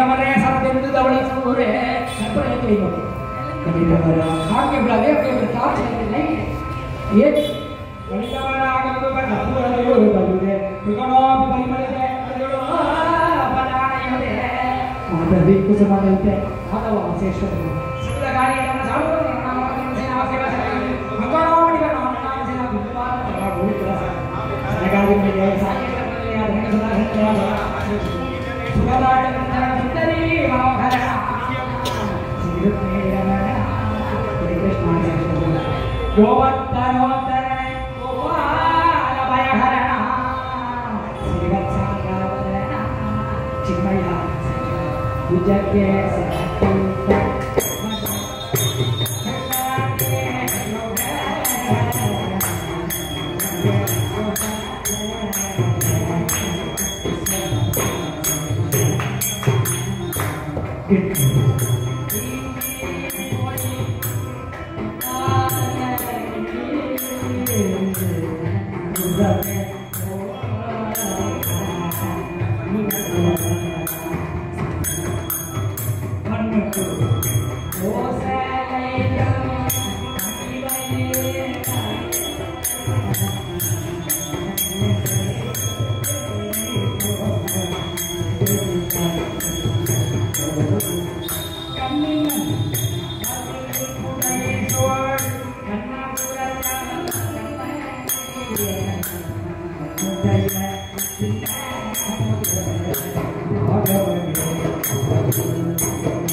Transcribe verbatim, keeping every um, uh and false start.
हमारे सारा दिन तो दबड़े सब हो रहे हैं, सब पर एक ही होगा। कभी हमारा हाँ के ब्रादर के प्रताप चलते नहीं है। ये कभी हमारा आगे तो पर धक्का वाला लोग होता है, बिकॉज़ आप बड़ी मरे हैं, जोड़ो बना नहीं होते हैं। वहाँ पे भी कुछ बात चलते हैं, हाँ तो वहाँ से शुरू सब लगा रहे हैं, हम चालू कर रहे हैं, हम आपसे ना आपसे बात कर रहे हैं, हम करो नहीं करो, हम आपसे ना भूतवाल करो भूतवाल। लगा के मैं ये सारे सुगंधार नंदनी मावखरा जीवन में रमना कृष्ण कृष्ण गोवर्धन गोवर्धन गोपाल भयहरा जीवन सागरना चिमया विजय सत्य I'm going to go to the hospital.